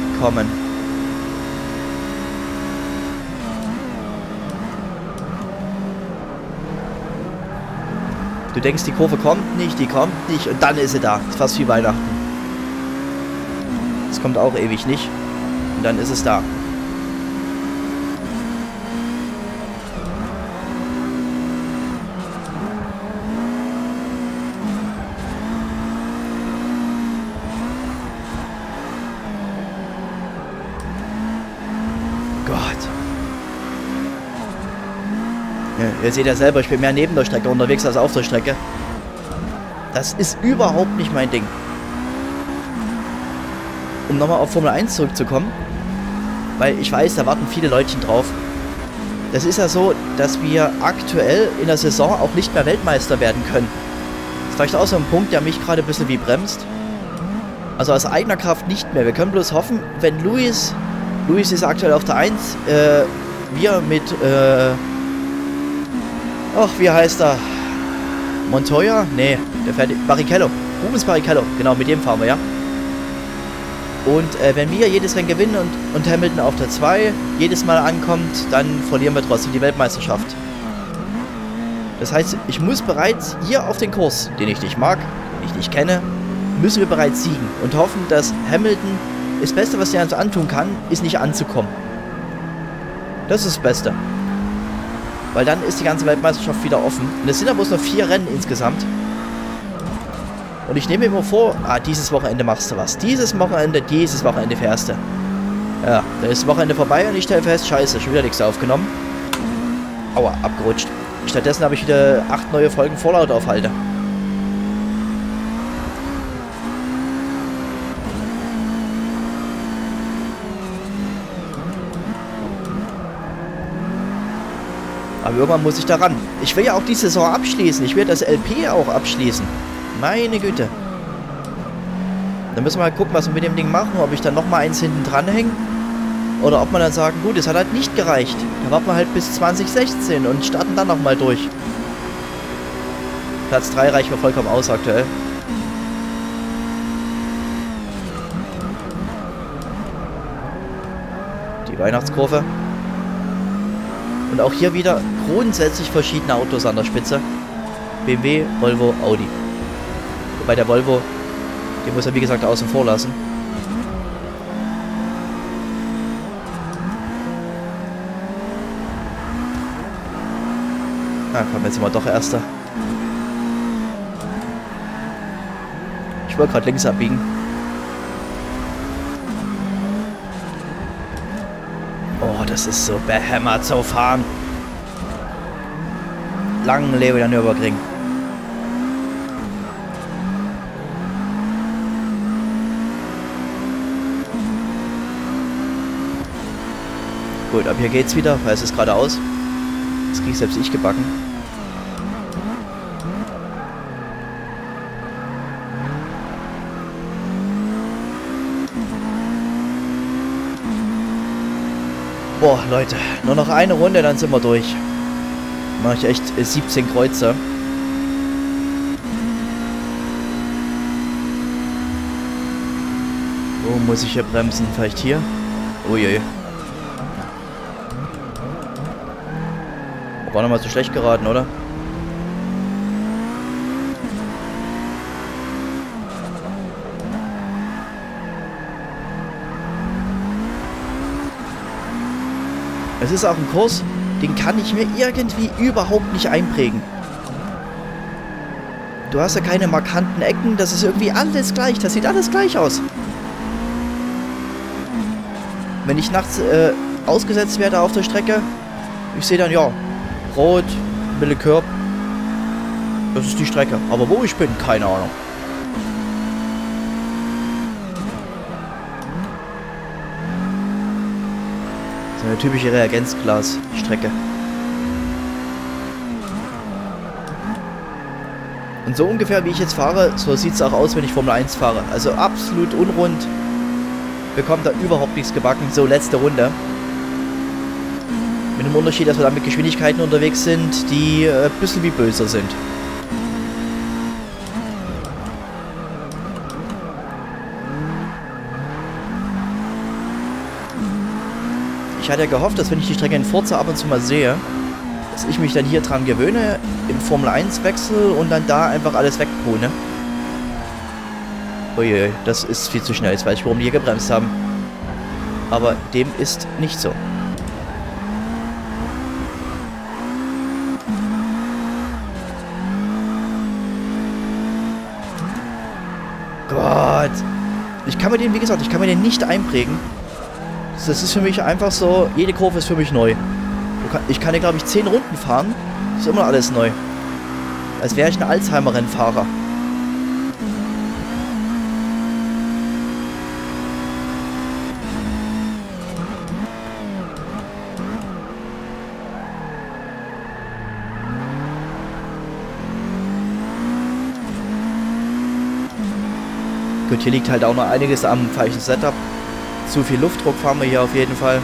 Du denkst, die Kurve kommt nicht, und dann ist sie da. Ist fast wie Weihnachten. Es kommt auch ewig nicht. Und dann ist es da. Ihr seht ja selber, ich bin mehr neben der Strecke unterwegs als auf der Strecke. Das ist überhaupt nicht mein Ding. Um nochmal auf Formel 1 zurückzukommen, weil ich weiß, da warten viele Leutchen drauf. Das ist ja so, dass wir aktuell in der Saison auch nicht mehr Weltmeister werden können. Das ist vielleicht auch so ein Punkt, der mich gerade ein bisschen wie bremst. Also aus eigener Kraft nicht mehr. Wir können bloß hoffen, wenn Lewis ist aktuell auf der 1, wir mit, ach, wie heißt er? Montoya? Nee, der fährt... Barrichello. Rubens Barrichello. Genau, mit dem fahren wir, ja. Und wenn wir jedes Rennen gewinnen und Hamilton auf der 2 jedes Mal ankommt, dann verlieren wir trotzdem die Weltmeisterschaft. Das heißt, ich muss bereits hier auf den Kurs, den ich nicht mag, den ich nicht kenne, müssen wir bereits siegen. Und hoffen, dass Hamilton... Das Beste, was er uns antun kann, ist nicht anzukommen. Das ist das Beste. Weil dann ist die ganze Weltmeisterschaft wieder offen. Und es sind ja bloß noch 4 Rennen insgesamt. Und ich nehme mir immer vor, dieses Wochenende machst du was. Dieses Wochenende fährst du. Ja, dann ist das Wochenende vorbei und ich stelle fest, scheiße, schon wieder nichts aufgenommen. Aua, abgerutscht. Stattdessen habe ich wieder 8 neue Folgen Fallout auf Halde. Aber irgendwann muss ich da ran. Ich will ja auch die Saison abschließen. Ich will das LP auch abschließen. Meine Güte. Dann müssen wir mal gucken, was wir mit dem Ding machen. Ob ich dann nochmal eins hinten dranhänge. Oder ob man dann sagen, gut, es hat halt nicht gereicht. Da warten wir halt bis 2016 und starten dann nochmal durch. Platz 3 reicht mir vollkommen aus aktuell. Die Weihnachtskurve. Und auch hier wieder grundsätzlich verschiedene Autos an der Spitze. BMW, Volvo, Audi. Wobei der Volvo, den muss er wie gesagt außen vor lassen. Na komm, jetzt sind wir doch Erster. Ich wollte gerade links abbiegen. Das ist so behämmert zu fahren. Lang lebe der Nürburgring. Gut, ab hier geht's wieder, weil es ist geradeaus. Das krieg selbst ich gebacken. Boah, Leute, nur noch eine Runde, dann sind wir durch. Mache ich echt 17 Kreuze. Wo muss ich hier bremsen? Vielleicht hier? Uiui. War nochmal zu schlecht geraten, oder? Es ist auch ein Kurs, den kann ich mir irgendwie überhaupt nicht einprägen. Du hast ja keine markanten Ecken, das ist irgendwie alles gleich, das sieht alles gleich aus. Wenn ich nachts ausgesetzt werde auf der Strecke, ich sehe dann, ja, rot, mille Curb, das ist die Strecke. Aber wo ich bin, keine Ahnung. So eine typische Reagenzglas-Strecke. Und so ungefähr wie ich jetzt fahre, so sieht es auch aus, wenn ich Formel 1 fahre. Also absolut unrund. Bekommt da überhaupt nichts gebacken. So, letzte Runde. Mit dem Unterschied, dass wir da mit Geschwindigkeiten unterwegs sind, die ein bisschen wie böser sind. Ich hatte ja gehofft, dass wenn ich die Strecke in Forza ab und zu mal sehe, dass ich mich dann hier dran gewöhne, im Formel 1 wechsel und dann da einfach alles wegpone. Uiui, das ist viel zu schnell. Jetzt weiß ich, warum die hier gebremst haben. Aber dem ist nicht so. Gott. Ich kann mir den, wie gesagt, ich kann mir den nicht einprägen. Das ist für mich einfach so, jede Kurve ist für mich neu. Ich kann ja, glaube ich, 10 Runden fahren. Ist immer alles neu. Als wäre ich ein Alzheimer-Rennfahrer. Gut, hier liegt halt auch noch einiges am falschen Setup. Zu viel Luftdruck fahren wir hier auf jeden Fall.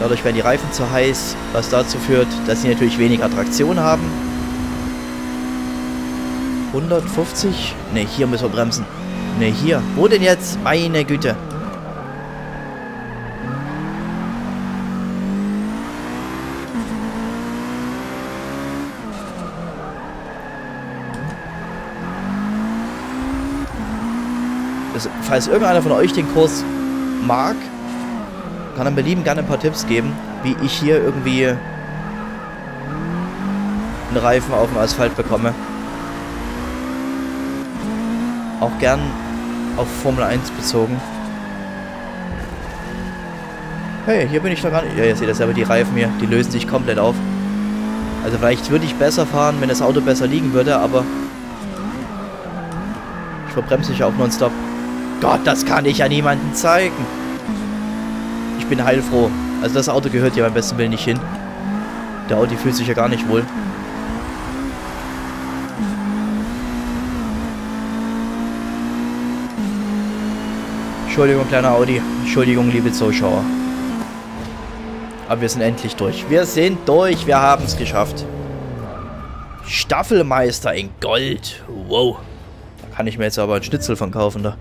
Dadurch werden die Reifen zu heiß, was dazu führt, dass sie natürlich weniger Traktion haben. 150? Ne, hier müssen wir bremsen. Ne, hier. Wo denn jetzt? Meine Güte. Also, falls irgendeiner von euch den Kurs mag, kann einem belieben gerne ein paar Tipps geben, wie ich hier irgendwie einen Reifen auf dem Asphalt bekomme. Auch gern auf Formel 1 bezogen. Hey, hier bin ich doch gar nicht... Ja, ihr seht das selber, die Reifen hier, die lösen sich komplett auf. Also vielleicht würde ich besser fahren, wenn das Auto besser liegen würde, aber ich verbremse mich auch nonstop. Gott, das kann ich ja niemandem zeigen. Ich bin heilfroh. Also das Auto gehört ja beim besten Willen nicht hin. Der Audi fühlt sich ja gar nicht wohl. Entschuldigung, kleiner Audi. Entschuldigung, liebe Zuschauer. Aber wir sind endlich durch. Wir sind durch. Wir haben es geschafft. Staffelmeister in Gold. Wow. Da kann ich mir jetzt aber einen Schnitzel von kaufen da.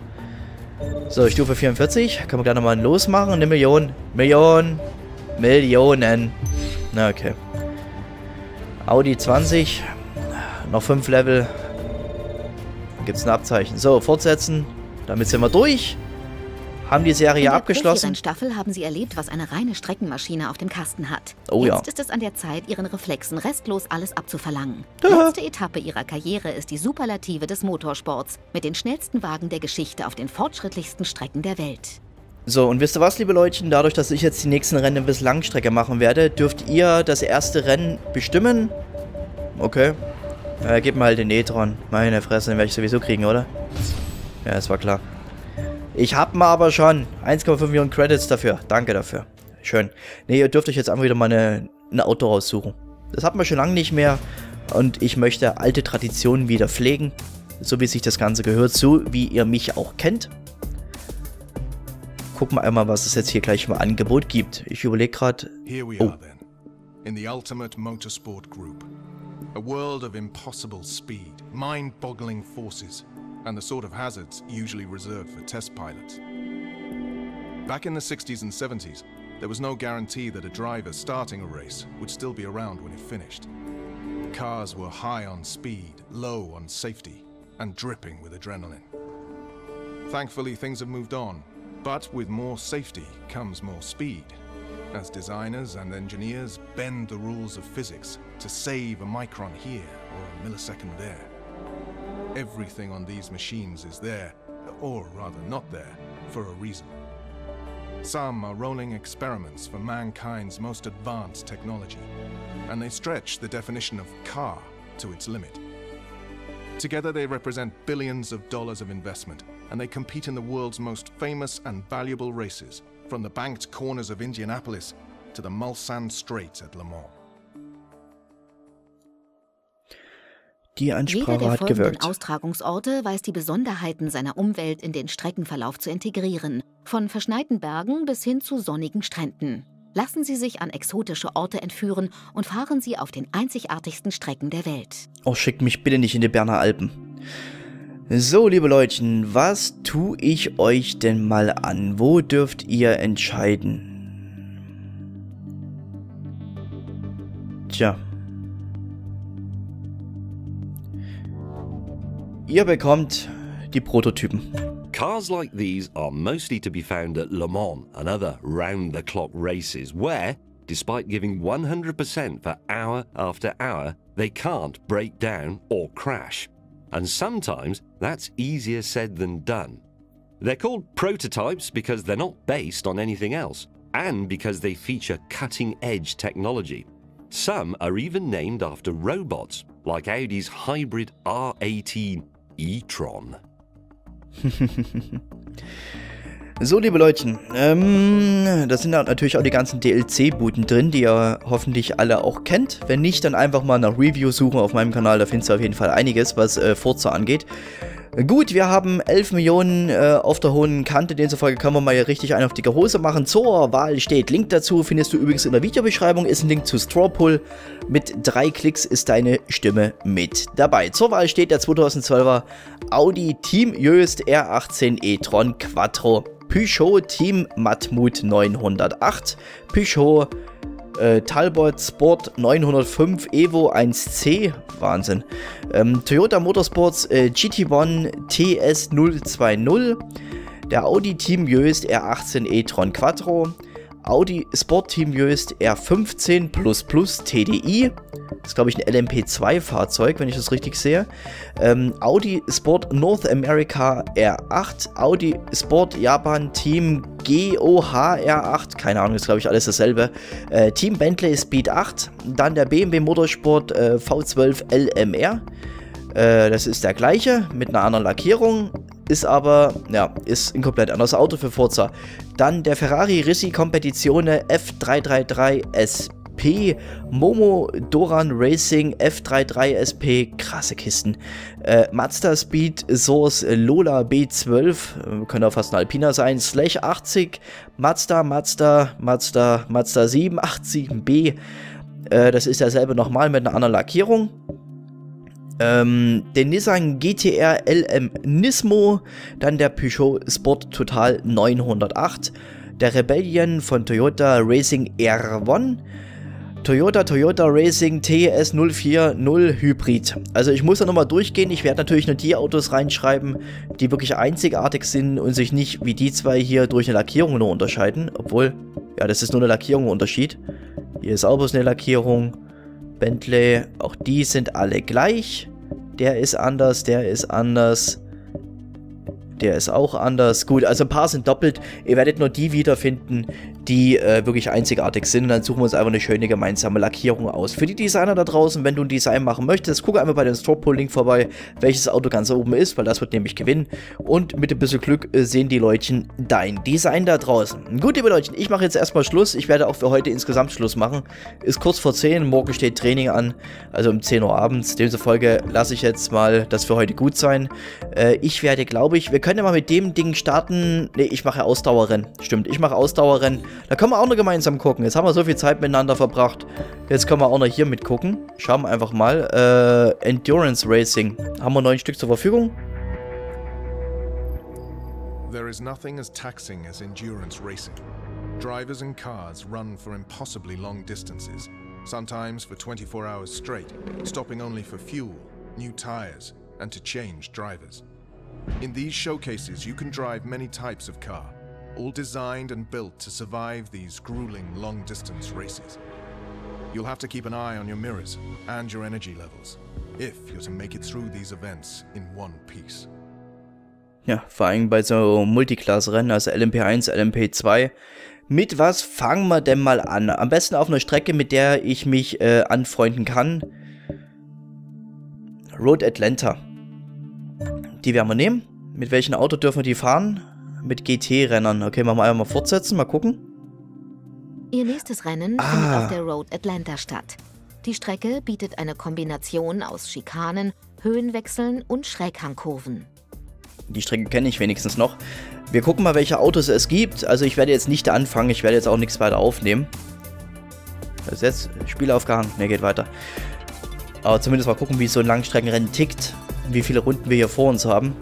So, Stufe 44. Können wir gleich nochmal ein Los machen. Eine Million. Million. Millionen. Na, okay. Audi 20. Noch 5 Level. Gibt's ein Abzeichen. So, fortsetzen. Damit sind wir durch. Haben die Serie abgeschlossen. In der Staffel haben sie erlebt, was eine reine Streckenmaschine auf dem Kasten hat. Oh ja. Jetzt ist es an der Zeit, ihren Reflexen restlos alles abzuverlangen. Die letzte Etappe ihrer Karriere ist die Superlative des Motorsports mit den schnellsten Wagen der Geschichte auf den fortschrittlichsten Strecken der Welt. So, und wisst ihr was, liebe Leutchen? Dadurch, dass ich jetzt die nächsten Rennen bis Langstrecke machen werde, dürft ihr das erste Rennen bestimmen. Okay. Ja, gebt mir halt den e-tron. Meine Fresse, den werde ich sowieso kriegen, oder? Ja, das war klar. Ich hab mal aber schon 1,5 Millionen Credits dafür. Danke dafür. Schön. Ne, ihr dürft euch jetzt einfach wieder mal ein Auto raussuchen. Das hatten wir schon lange nicht mehr. Und ich möchte alte Traditionen wieder pflegen. So wie sich das Ganze gehört. So wie ihr mich auch kennt. Gucken wir einmal, was es jetzt hier gleich mal Angebot gibt. Ich überlege gerade... Oh. In the ultimate motorsport group. A world of impossible speed. Mind-boggling forces. And the sort of hazards usually reserved for test pilots. Back in the 60s and 70s, there was no guarantee that a driver starting a race would still be around when it finished. Cars were high on speed, low on safety, and dripping with adrenaline. Thankfully, things have moved on, but with more safety comes more speed. as designers and engineers bend the rules of physics to save a micron here or a millisecond there. Everything on these machines is there, or rather not there, for a reason. Some are rolling experiments for mankind's most advanced technology, and they stretch the definition of car to its limit. Together they represent billions of dollars of investment, and they compete in the world's most famous and valuable races, from the banked corners of Indianapolis to the Mulsanne Straits at Le Mans. Die Ansprache hat gewirkt. Jeder der folgenden Austragungsorte weiß die Besonderheiten seiner Umwelt in den Streckenverlauf zu integrieren, von verschneiten Bergen bis hin zu sonnigen Stränden. Lassen Sie sich an exotische Orte entführen und fahren Sie auf den einzigartigsten Strecken der Welt. Oh, schickt mich bitte nicht in die Berner Alpen. So, liebe Leutchen, was tue ich euch denn mal an? Wo dürft ihr entscheiden? Tja. Ihr bekommt die Prototypen. Cars like these are mostly to be found at Le Mans and other round-the-clock races, where, despite giving 100% for hour after hour, they can't break down or crash. And sometimes that's easier said than done. They're called prototypes because they're not based on anything else, and because they feature cutting-edge technology. Some are even named after robots, like Audi's hybrid R18 e-tron. So, liebe Leutchen, da sind natürlich auch die ganzen DLC-Buden drin, die ihr hoffentlich alle auch kennt. Wenn nicht, dann einfach mal nach Reviews suchen auf meinem Kanal, da findest du auf jeden Fall einiges, was Forza angeht. Gut, wir haben 11 Millionen auf der hohen Kante, demzufolge können wir mal hier richtig einen auf dicke Hose machen. Zur Wahl steht Link dazu, findest du übrigens in der Videobeschreibung, ist ein Link zu Strawpool. Mit 3 Klicks ist deine Stimme mit dabei. Zur Wahl steht der 2012er Audi Team Joest R18 e-tron Quattro, Peugeot Team Matmut 908, Peugeot Talbot Sport 905 Evo 1C, Wahnsinn, Toyota Motorsports GT1 TS020, der Audi Team Joest R18 e-tron Quattro, Audi Sport Team Joest R15 TDI, das ist glaube ich ein LMP2 Fahrzeug, wenn ich das richtig sehe, Audi Sport North America R8, Audi Sport Japan Team GOHR8, keine Ahnung, ist glaube ich alles dasselbe, Team Bentley Speed 8, dann der BMW Motorsport V12 LMR, das ist der gleiche, mit einer anderen Lackierung, ist aber, ja, ist ein komplett anderes Auto für Forza. Dann der Ferrari Risi Competizione F333 SP, Momo Doran Racing F33 SP, krasse Kisten, Mazda Speed Source Lola B12, könnte auch fast ein Alpina sein, Slash 80, Mazda 787B, das ist derselbe nochmal mit einer anderen Lackierung. Den Nissan GTR LM Nismo, dann der Peugeot Sport Total 908, der Rebellion von Toyota Racing R1, Toyota Racing TS040 Hybrid. Also ich muss da nochmal durchgehen, ich werde natürlich nur die Autos reinschreiben, die wirklich einzigartig sind und sich nicht wie die zwei hier durch eine Lackierung nur unterscheiden, obwohl, ja, das ist nur eine Lackierung Unterschied. Hier ist auch bloß eine Lackierung. Bentley, auch die sind alle gleich. Der ist anders, der ist anders. Der ist auch anders. Gut, also ein paar sind doppelt. Ihr werdet nur die wiederfinden, die wirklich einzigartig sind. Und dann suchen wir uns einfach eine schöne gemeinsame Lackierung aus. Für die Designer da draußen, wenn du ein Design machen möchtest, gucke einmal bei dem Strawpool-Link vorbei, welches Auto ganz oben ist, weil das wird nämlich gewinnen. Und mit ein bisschen Glück sehen die Leutchen dein Design da draußen. Gut, liebe Leutchen, ich mache jetzt erstmal Schluss. Ich werde auch für heute insgesamt Schluss machen. Ist kurz vor 10, morgen steht Training an, also um 10 Uhr abends. Demzufolge lasse ich jetzt mal das für heute gut sein. Ich werde, glaube ich, wir können ja mal mit dem Ding starten. Ne, ich mache Ausdauerrennen. Stimmt, ich mache Ausdauerrennen. Da können wir auch noch gemeinsam gucken. Jetzt haben wir so viel Zeit miteinander verbracht. Jetzt können wir auch noch hier mitgucken. Schauen wir einfach mal. Endurance Racing. Haben wir 9 Stück zur Verfügung? There is nothing as taxing as endurance racing. Drivers and cars run for impossibly long distances. Sometimes for 24 hours straight. Stopping only for fuel, new tires and to change drivers. In these showcases you can drive many types of car. all designed and built to survive these grueling long-distance races. You'll have to keep an eye on your mirrors and your energy levels, if you're to make it through these events in one piece. Ja, vor allem bei so Multiclass-Rennen, also LMP1, LMP2. Mit was fangen wir denn mal an? Am besten auf einer Strecke, mit der ich mich anfreunden kann. Road Atlanta. Die werden wir nehmen. Mit welchem Auto dürfen wir die fahren? Mit GT-Rennern. Okay, machen wir einfach mal fortsetzen, mal gucken. Ihr nächstes Rennen findet auf der Road Atlanta statt. Die Strecke bietet eine Kombination aus Schikanen, Höhenwechseln und Schräghangkurven. Die Strecke kenne ich wenigstens noch. Wir gucken mal, welche Autos es gibt. Also ich werde jetzt nicht anfangen, ich werde jetzt auch nichts weiter aufnehmen. Das ist jetzt Spiel aufgehangen. Ne, geht weiter. Aber zumindest mal gucken, wie so ein Langstreckenrennen tickt. Wie viele Runden wir hier vor uns haben.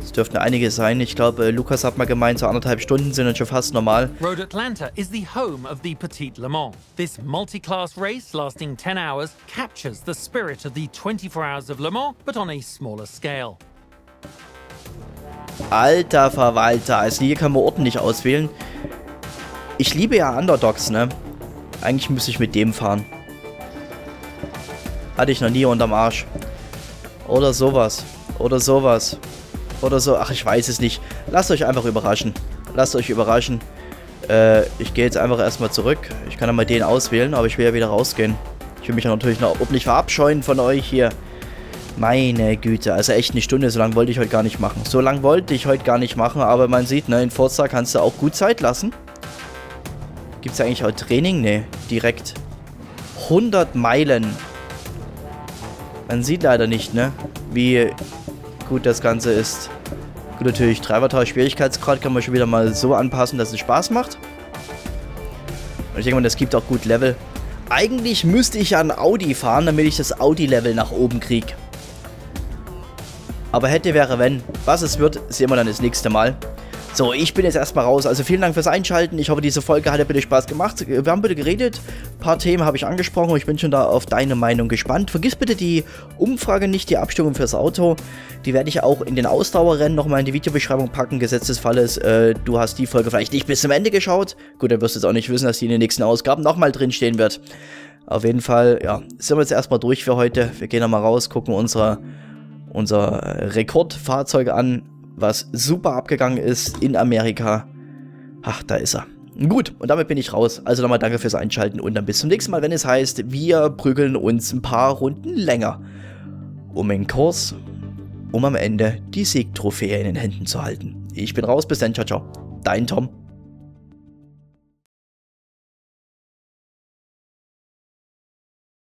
Das dürften einige sein. Ich glaube, Lukas hat mal gemeint, so 1,5 Stunden sind dann schon fast normal. Road Atlanta is the home of the Petit Le Mans. This multi-class race, lasting 10 hours, captures the spirit of the 24 hours of Le Mans, but on a smaller scale. Alter Verwalter, also hier kann man ordentlich auswählen. Ich liebe ja Underdogs, ne? Eigentlich müsste ich mit dem fahren. Hatte ich noch nie unterm Arsch. Oder sowas. Oder sowas. Oder so. Ach, ich weiß es nicht. Lasst euch einfach überraschen. Lasst euch überraschen. Ich gehe jetzt einfach erstmal zurück. Ich kann ja mal den auswählen, aber ich will ja wieder rausgehen. Ich will mich ja natürlich noch ordentlich verabscheuen von euch hier. Meine Güte, also echt eine Stunde, so lange wollte ich heute gar nicht machen. So lange wollte ich heute gar nicht machen, aber man sieht, ne, in Forza kannst du auch gut Zeit lassen. Gibt's ja eigentlich heute Training? Ne, direkt. 100 Meilen. Man sieht leider nicht, ne, wie gut das Ganze ist. Gut, natürlich, Treibertausch, Schwierigkeitsgrad kann man schon wieder mal so anpassen, dass es Spaß macht. Und ich denke mal, das gibt auch gut Level. Eigentlich müsste ich ja einen Audi fahren, damit ich das Audi-Level nach oben kriege. Aber hätte, wäre, wenn. Was es wird, sehen wir dann das nächste Mal. So, ich bin jetzt erstmal raus. Also vielen Dank fürs Einschalten. Ich hoffe, diese Folge hat bitte Spaß gemacht. Wir haben bitte geredet. Ein paar Themen habe ich angesprochen. Ich bin schon da auf deine Meinung gespannt. Vergiss bitte die Umfrage nicht, die Abstimmung fürs Auto. Die werde ich auch in den Ausdauerrennen nochmal in die Videobeschreibung packen. Gesetzesfalles, du hast die Folge vielleicht nicht bis zum Ende geschaut. Gut, dann wirst du jetzt auch nicht wissen, dass die in den nächsten Ausgaben nochmal drinstehen wird. Auf jeden Fall, ja, sind wir jetzt erstmal durch für heute. Wir gehen nochmal raus, gucken unser Rekordfahrzeug an, was super abgegangen ist in Amerika. Ach, da ist er. Gut, und damit bin ich raus. Also nochmal danke fürs Einschalten und dann bis zum nächsten Mal, wenn es heißt, wir prügeln uns ein paar Runden länger, um den Kurs, um am Ende die Siegtrophäe in den Händen zu halten. Ich bin raus, bis dann, ciao, ciao. Dein Tom.